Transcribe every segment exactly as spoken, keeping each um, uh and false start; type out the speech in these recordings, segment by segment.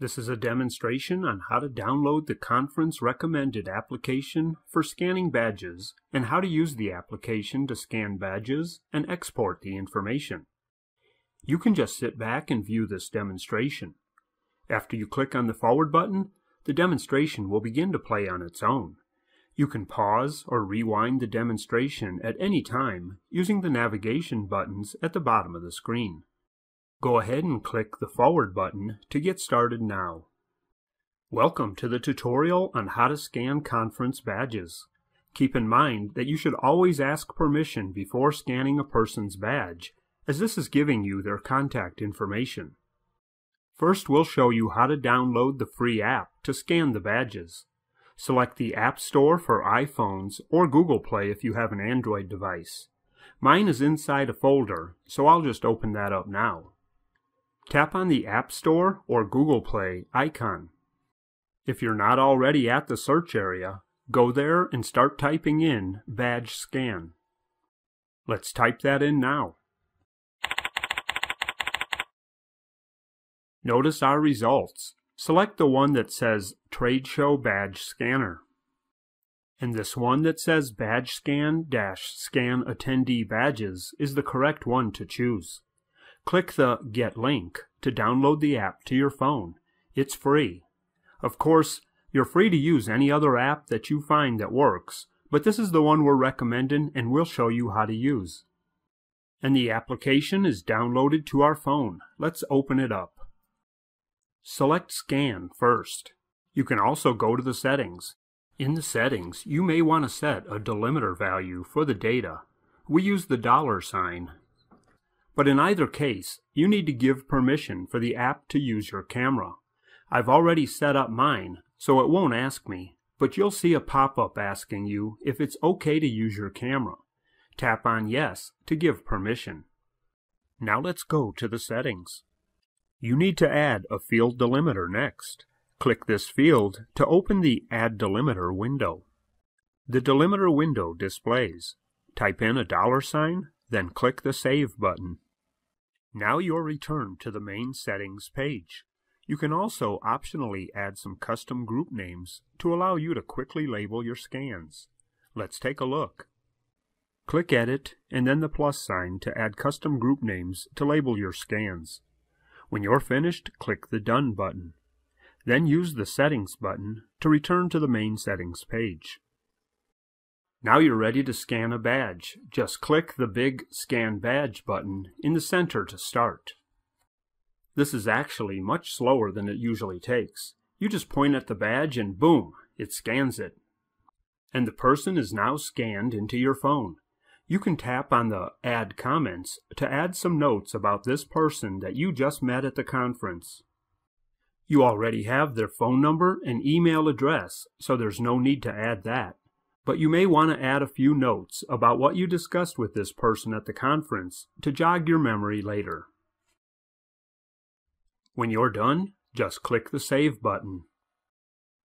This is a demonstration on how to download the conference recommended application for scanning badges and how to use the application to scan badges and export the information. You can just sit back and view this demonstration. After you click on the forward button, the demonstration will begin to play on its own. You can pause or rewind the demonstration at any time using the navigation buttons at the bottom of the screen. Go ahead and click the forward button to get started now. Welcome to the tutorial on how to scan conference badges. Keep in mind that you should always ask permission before scanning a person's badge, as this is giving you their contact information. First, we'll show you how to download the free app to scan the badges. Select the App Store for iPhones or Google Play if you have an Android device. Mine is inside a folder, so I'll just open that up now. Tap on the App Store or Google Play icon. If you're not already at the search area, go there and start typing in badge scan. Let's type that in now. Notice our results. Select the one that says Tradeshow Badge Scanner, and this one that says Badge Scan dash Scan Attendee Badges is the correct one to choose. Click the Get link to download the app to your phone. It's free. Of course, you're free to use any other app that you find that works, but this is the one we're recommending and we'll show you how to use. And the application is downloaded to our phone. Let's open it up. Select Scan first. You can also go to the settings. In the settings, you may want to set a delimiter value for the data. We use the dollar sign. But in either case, you need to give permission for the app to use your camera. I've already set up mine, so it won't ask me, but you'll see a pop-up asking you if it's okay to use your camera. Tap on Yes to give permission. Now let's go to the settings. You need to add a field delimiter next. Click this field to open the Add Delimiter window. The delimiter window displays. Type in a dollar sign, then click the Save button. Now you're returned to the main settings page. You can also optionally add some custom group names to allow you to quickly label your scans. Let's take a look. Click Edit and then the plus sign to add custom group names to label your scans. When you're finished, click the Done button. Then use the Settings button to return to the main settings page. Now you're ready to scan a badge. Just click the big Scan Badge button in the center to start. This is actually much slower than it usually takes. You just point at the badge and boom, it scans it. And the person is now scanned into your phone. You can tap on the Add Comments to add some notes about this person that you just met at the conference. You already have their phone number and email address, so there's no need to add that. But you may want to add a few notes about what you discussed with this person at the conference to jog your memory later. When you're done, just click the Save button.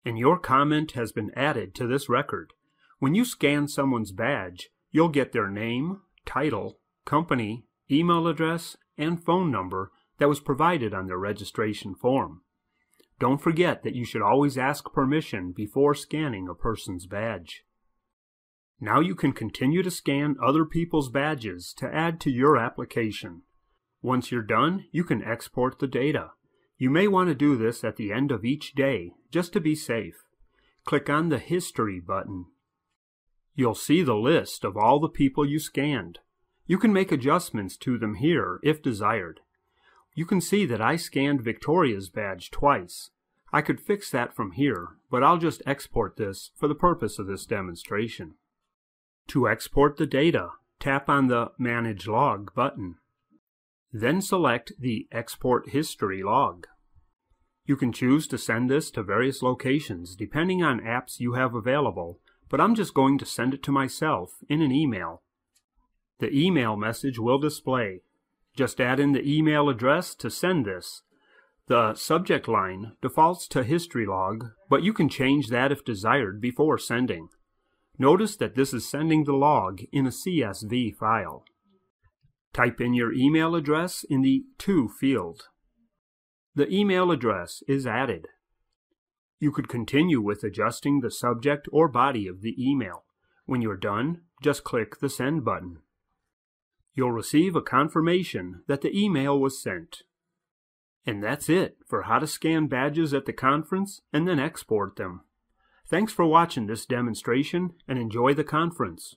And your comment has been added to this record. When you scan someone's badge, you'll get their name, title, company, email address, and phone number that was provided on their registration form. Don't forget that you should always ask permission before scanning a person's badge. Now you can continue to scan other people's badges to add to your application. Once you're done, you can export the data. You may want to do this at the end of each day, just to be safe. Click on the History button. You'll see the list of all the people you scanned. You can make adjustments to them here if desired. You can see that I scanned Victoria's badge twice. I could fix that from here, but I'll just export this for the purpose of this demonstration. To export the data, tap on the Manage Log button. Then select the Export History Log. You can choose to send this to various locations depending on apps you have available, but I'm just going to send it to myself in an email. The email message will display. Just add in the email address to send this. The subject line defaults to History Log, but you can change that if desired before sending. Notice that this is sending the log in a C S V file. Type in your email address in the To field. The email address is added. You could continue with adjusting the subject or body of the email. When you're done, just click the send button. You'll receive a confirmation that the email was sent. And that's it for how to scan badges at the conference and then export them. Thanks for watching this demonstration and enjoy the conference.